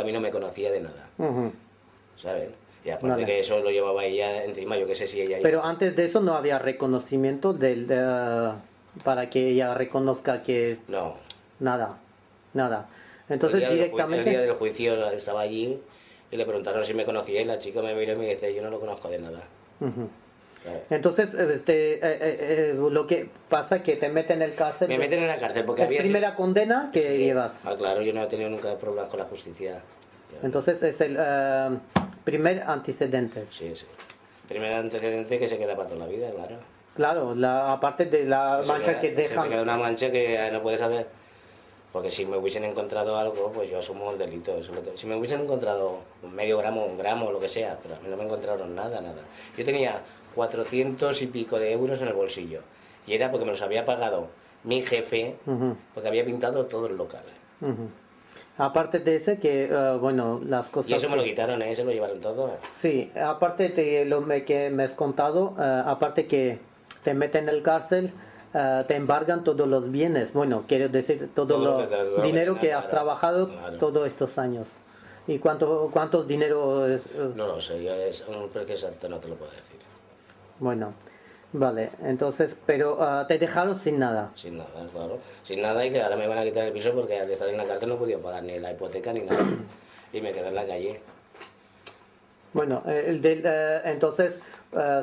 A mí no me conocía de nada, ¿saben? Y aparte que eso lo llevaba ella encima, yo qué sé si ella... Pero antes de eso no había reconocimiento para que ella reconozca que... No. Nada, nada. Entonces directamente... El día del juicio estaba allí y le preguntaron si me conocía y la chica me miró y me dice, yo no lo conozco de nada. Entonces, lo que pasa es que te meten en la cárcel. Me meten en la cárcel porque había... Es la primera condena que llevas. Ah, claro, yo no he tenido nunca problemas con la justicia. Entonces es el primer antecedente. Sí, sí. Primer antecedente que se queda para toda la vida, claro. Claro, aparte de la mancha que dejan. Se queda una mancha que no puedes hacer. Porque si me hubiesen encontrado algo, pues yo asumo el delito. Si me hubiesen encontrado medio gramo, un gramo, lo que sea, pero a mí no me encontraron nada, nada. Yo tenía 400 y pico de euros en el bolsillo. Y era porque me los había pagado mi jefe, porque había pintado todo el local. Aparte de ese, que, bueno, las cosas... Y eso me lo quitaron, ¿eh? Se lo llevaron todo. Sí, aparte de lo que me has contado, aparte que te meten en el cárcel, te embargan todos los bienes. Bueno, quiero decir, todo el dinero que has trabajado todos estos años. ¿Y cuántos dinero es? No lo sé, ya es un precio exacto, no te lo puedo decir. Bueno, vale, entonces, pero te dejaron sin nada. Sin nada, claro. Sin nada, y que ahora me van a quitar el piso porque al estar en la cárcel no he podido pagar ni la hipoteca ni nada. Y me quedé en la calle. Bueno, entonces,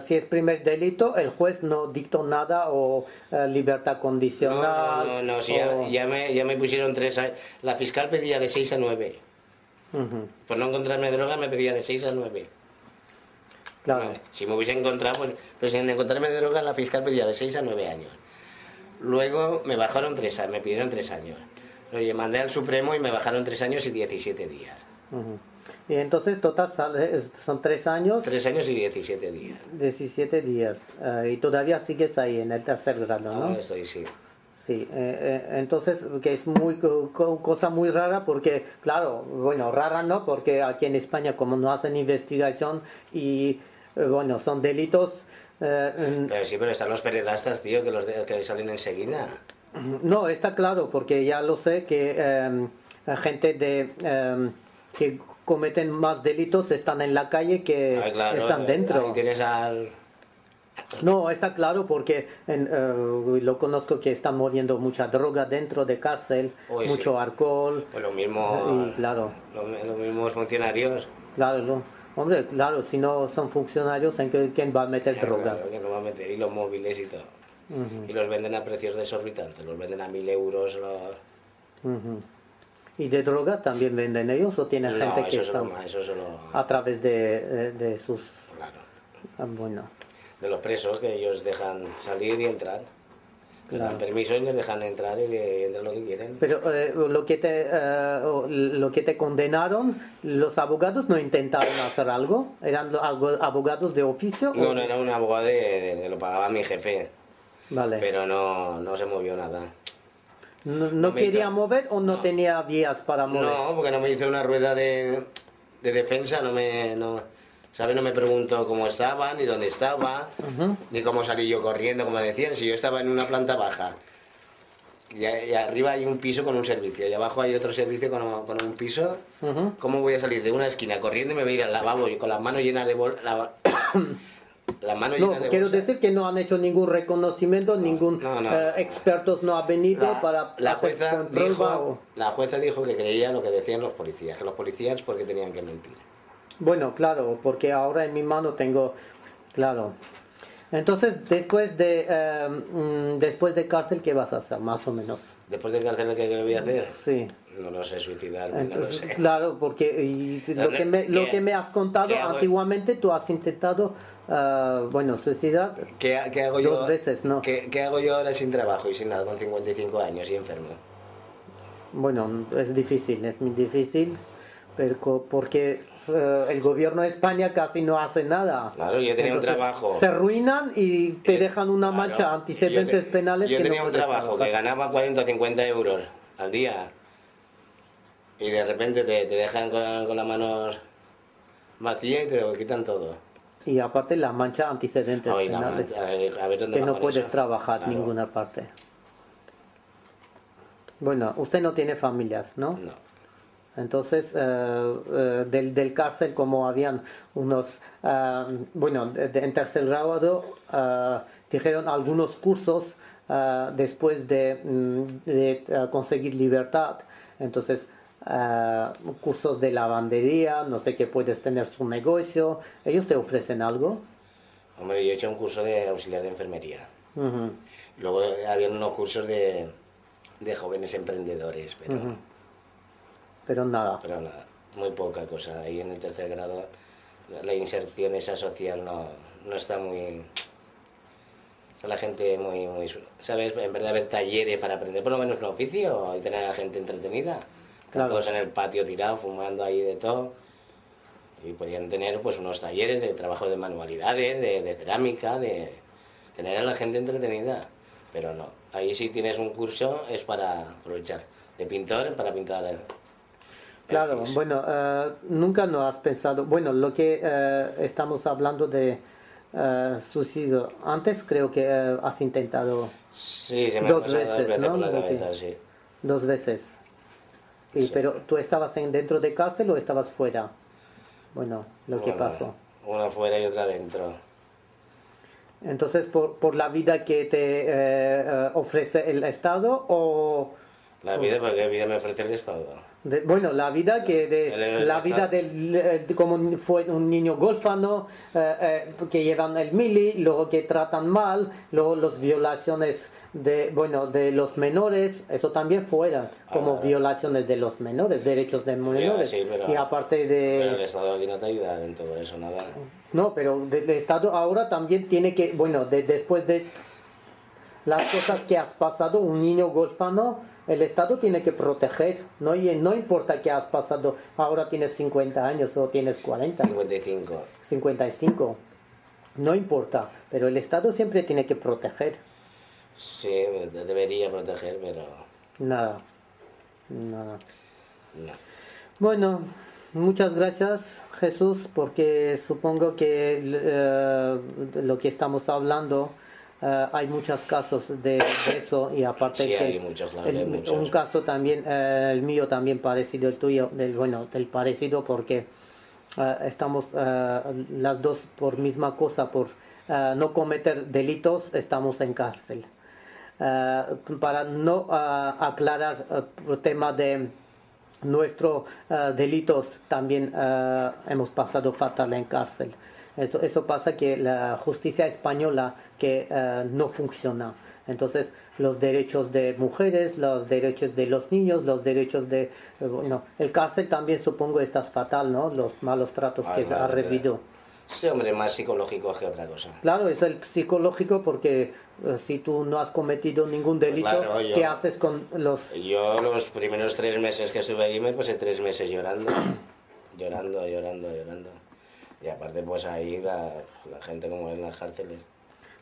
si es primer delito, el juez no dictó nada o libertad condicional. No, si o... ya me pusieron 3 años. La fiscal pedía de 6 a 9. Por no encontrarme droga me pedía de 6 a 9. Claro. Si me hubiese encontrado, pues, pero sin encontrarme de droga, la fiscal pedía de 6 a 9 años. Luego me bajaron 3 años, me pidieron 3 años. Oye, mandé al Supremo y me bajaron 3 años y 17 días. Y entonces, total, son 3 años... 3 años y 17 días. 17 días. Y todavía sigues ahí, en el tercer grado, ¿no? No, estoy, sí. Sí, entonces, que es cosa muy rara porque, claro, bueno, rara no, porque aquí en España, como no hacen investigación y... Bueno, son delitos... Pero sí, pero están los peredastas, tío, que salen enseguida. No, está claro, porque ya lo sé que gente que cometen más delitos están en la calle que están dentro. Ahí tienes al... No, está claro, porque lo conozco que están moviendo mucha droga dentro de cárcel, mucho alcohol... Pues los mismos funcionarios. Claro, Hombre, claro, si no son funcionarios, ¿en quién va a meter drogas? Claro, que no va a meter, y los móviles y todo. Y los venden a precios desorbitantes, los venden a 1000 euros. ¿Y de drogas también venden ellos o tienen gente que solo a través de sus... Claro. Bueno. De los presos, que ellos dejan salir y entrar. Les dan permiso y les dejan entrar y entran lo que quieren. Pero lo que te condenaron, ¿los abogados no intentaron hacer algo? ¿Eran abogados de oficio? No, no, era un abogado que lo pagaba mi jefe. Vale. Pero no se movió nada. ¿No quería mover o no tenía vías para mover? No, porque no me hizo una rueda de defensa, ¿sabes? No me preguntó cómo estaba, ni dónde estaba, ni cómo salí yo corriendo, como decían. Si yo estaba en una planta baja, y arriba hay un piso con un servicio, y abajo hay otro servicio con un piso, ¿cómo voy a salir de una esquina corriendo y me voy a ir al lavabo y con las manos llenas de bolsa? Quiero decir que no han hecho ningún reconocimiento, expertos no han venido para... La jueza dijo que creía lo que decían los policías, que los policías porque tenían que mentir. Bueno, claro, porque ahora en mi mano tengo... Claro. Entonces, después de cárcel, ¿qué vas a hacer, más o menos? ¿Después de cárcel qué voy a hacer? Sí. No lo sé, suicidarme, entonces, no lo sé. Claro, porque lo que me has contado, antiguamente tú has intentado, bueno, suicidar dos veces, ¿no? ¿Qué hago yo ahora sin trabajo y sin nada, con 55 años y enfermo? Bueno, es muy difícil, pero porque... el gobierno de España casi no hace nada. Claro, yo tenía un trabajo. Se arruinan y te dejan una mancha, antecedentes penales. Yo tenía un trabajo que ganaba 40 o 50 euros al día y de repente te dejan con las manos vacías y te lo quitan todo. Y aparte la mancha antecedentes penales, que no puedes trabajar en ninguna parte. Bueno, usted no tiene familias, ¿no? No. Entonces, del cárcel, como habían unos, en tercer grado, dijeron algunos cursos después de conseguir libertad. Entonces, cursos de lavandería, no sé qué, puedes tener su negocio. ¿Ellos te ofrecen algo? Hombre, yo he hecho un curso de auxiliar de enfermería. Uh-huh. Luego habían unos cursos de jóvenes emprendedores, pero... Uh-huh. Pero nada. Pero nada, muy poca cosa. Ahí en el tercer grado la inserción esa social no está muy... Está la gente muy... ¿Sabes? En vez de haber talleres para aprender por lo menos un oficio y tener a la gente entretenida. Claro. Todos en el patio tirados, fumando ahí de todo. Y podían tener pues unos talleres de trabajo de manualidades, de cerámica, de tener a la gente entretenida. Pero no, ahí si tienes un curso es para aprovechar. De pintor, para pintar... Claro, bueno, nunca no has pensado, bueno, lo que estamos hablando de suicidio, antes creo que has intentado. Sí, se me dos veces, ¿no? La cabeza, sí. Dos veces. Y, sí. Pero tú estabas dentro de cárcel o estabas fuera. Bueno, que pasó. Una fuera y otra dentro. Entonces, por la vida que te ofrece el Estado o... La vida, porque la vida me ofrece el Estado. La vida que la vida del como fue un niño huérfano que llevan el mili, luego que tratan mal, luego las violaciones de los menores, eso también fueran como violaciones de los menores, derechos de menores. Sí, pero, y aparte de... Pero el Estado aquí no te ayuda en todo eso, nada. No, pero el Estado ahora también tiene que, después de las cosas que has pasado, un niño huérfano... El Estado tiene que proteger, ¿no? Y no importa que has pasado, ahora tienes 50 años o tienes 40. 55. 55. No importa, pero el Estado siempre tiene que proteger. Sí, debería proteger, pero... Nada. No. Bueno, muchas gracias, Jesús, porque supongo que lo que estamos hablando... hay muchos casos de eso y aparte sí, hay muchos, claro, hay muchos. Un caso también, el mío también parecido al tuyo, del parecido porque estamos las dos por misma cosa, por no cometer delitos estamos en cárcel. Para no aclarar el tema de nuestros delitos también hemos pasado fatal en cárcel. Eso pasa que la justicia española que no funciona. Entonces, los derechos de mujeres, los derechos de los niños, los derechos de... el cárcel también supongo estás fatal, ¿no? Los malos tratos que ha recibido. Sí, hombre, más psicológico que otra cosa. Claro, es el psicológico porque si tú no has cometido ningún delito, claro, ¿qué haces con los...? Yo los primeros 3 meses que estuve allí me pasé 3 meses llorando, llorando. Y aparte pues ahí la gente como en las cárceles.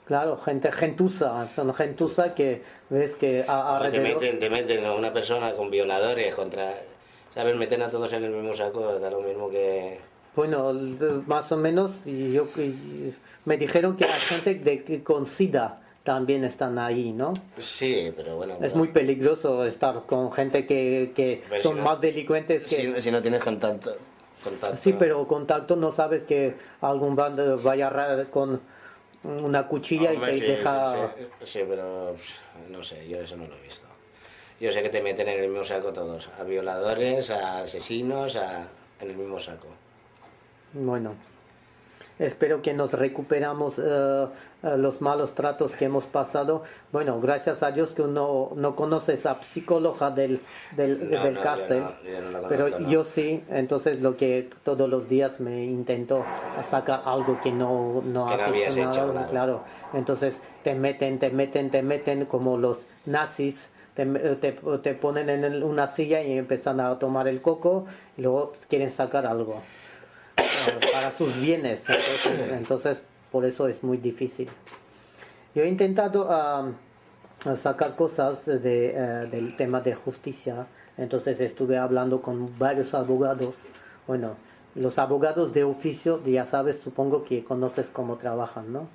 Claro, gentuza que ves que alrededor... Te meten a una persona con violadores contra... ¿Sabes? Meten a todos en el mismo saco, da lo mismo que... Bueno, más o menos me dijeron que la gente con SIDA también están ahí, ¿no? Sí, pero bueno... Es muy peligroso estar con gente que son más delincuentes que... Si no tienes contacto... Sí, pero contacto no sabes que algún bando vaya a agarrar con una cuchilla y te deja... Sí, pero no sé, yo eso no lo he visto. Yo sé que te meten en el mismo saco todos, a violadores, a asesinos, en el mismo saco. Bueno, espero que nos recuperamos los malos tratos que hemos pasado. Bueno, gracias a Dios que uno no conoce esa psicóloga del cárcel, yo no pero conozco, yo sí. Entonces lo que todos los días me intento sacar algo que no has hecho nada, claro. Entonces te meten como los nazis. Te ponen en una silla y empiezan a tomar el coco y luego quieren sacar algo para sus bienes, entonces por eso es muy difícil. Yo he intentado sacar cosas del tema de justicia, entonces estuve hablando con varios abogados, los abogados de oficio, ya sabes, supongo que conoces cómo trabajan, ¿no?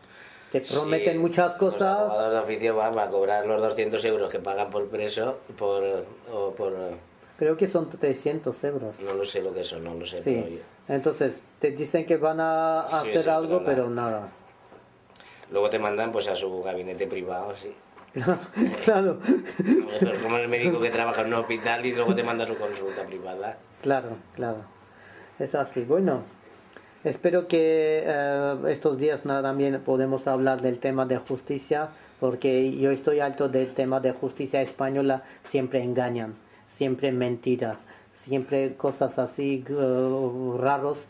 Te prometen muchas cosas. Los abogados de oficio van a cobrar los 200 euros que pagan por preso, por Creo que son 300 euros. No lo sé lo que son, no lo sé. Sí. Pero yo... Entonces, te dicen que van a hacer algo, pero nada. Luego te mandan pues a su gabinete privado, sí. Claro. Como el médico que trabaja en un hospital y luego te manda a su consulta privada. Claro, claro. Es así. Bueno, espero que estos días también podemos hablar del tema de justicia, porque yo estoy harto del tema de justicia española. Siempre engañan, siempre mentiras, siempre cosas así raros,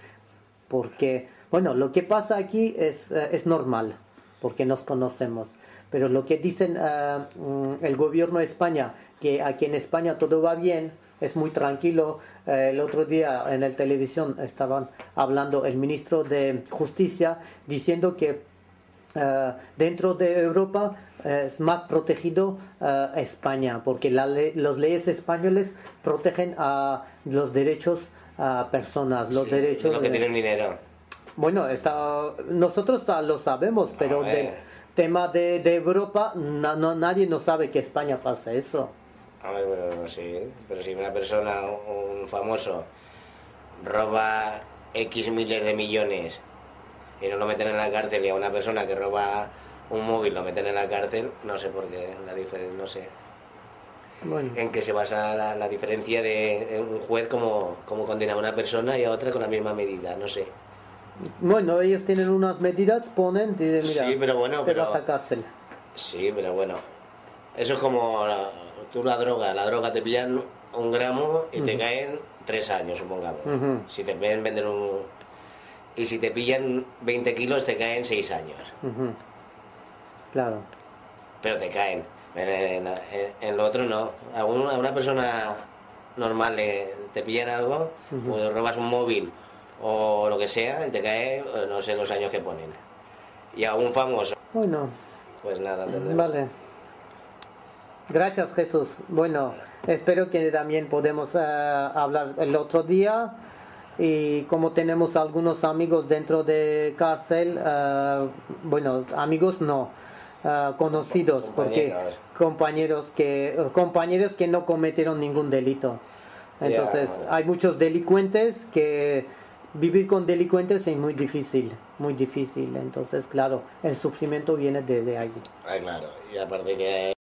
porque, bueno, lo que pasa aquí es normal, porque nos conocemos. Pero lo que dicen el gobierno de España, que aquí en España todo va bien, es muy tranquilo. El otro día en la televisión estaban hablando el ministro de Justicia diciendo que dentro de Europa es más protegido España, porque las leyes españoles protegen a los derechos a personas, los derechos... los que tienen dinero. Bueno, nosotros lo sabemos, pero... tema de Europa, nadie no sabe que España pasa eso. A ver, pero si una persona, un famoso, roba X miles de millones y no lo meten en la cárcel, y a una persona que roba un móvil lo meten en la cárcel, no sé por qué, la diferencia, no sé. Bueno. En qué se basa la diferencia de un juez como condena a una persona y a otra con la misma medida, no sé. Bueno, ellos tienen unas medidas, ponen y dicen, mira, sí, pero bueno, te vas a cárcel. Sí, pero bueno, eso es como tú la droga te pillan un gramo y te caen 3 años, supongamos. Si te ven vender y si te pillan 20 kilos te caen 6 años. Claro. Pero te caen. En lo otro no. A una persona normal te pillan algo, o robas un móvil o lo que sea, y te cae, no sé los años que ponen. Y a un famoso. Bueno. Pues nada, tendremos. Vale. Gracias, Jesús. Bueno, espero que también podemos hablar el otro día. Y como tenemos algunos amigos dentro de cárcel, bueno, amigos no, conocidos, compañeros. Porque compañeros que no cometieron ningún delito. Entonces, hay muchos delincuentes que... Vivir con delincuentes es muy difícil, entonces claro, el sufrimiento viene desde allí. Ah, claro, y aparte que...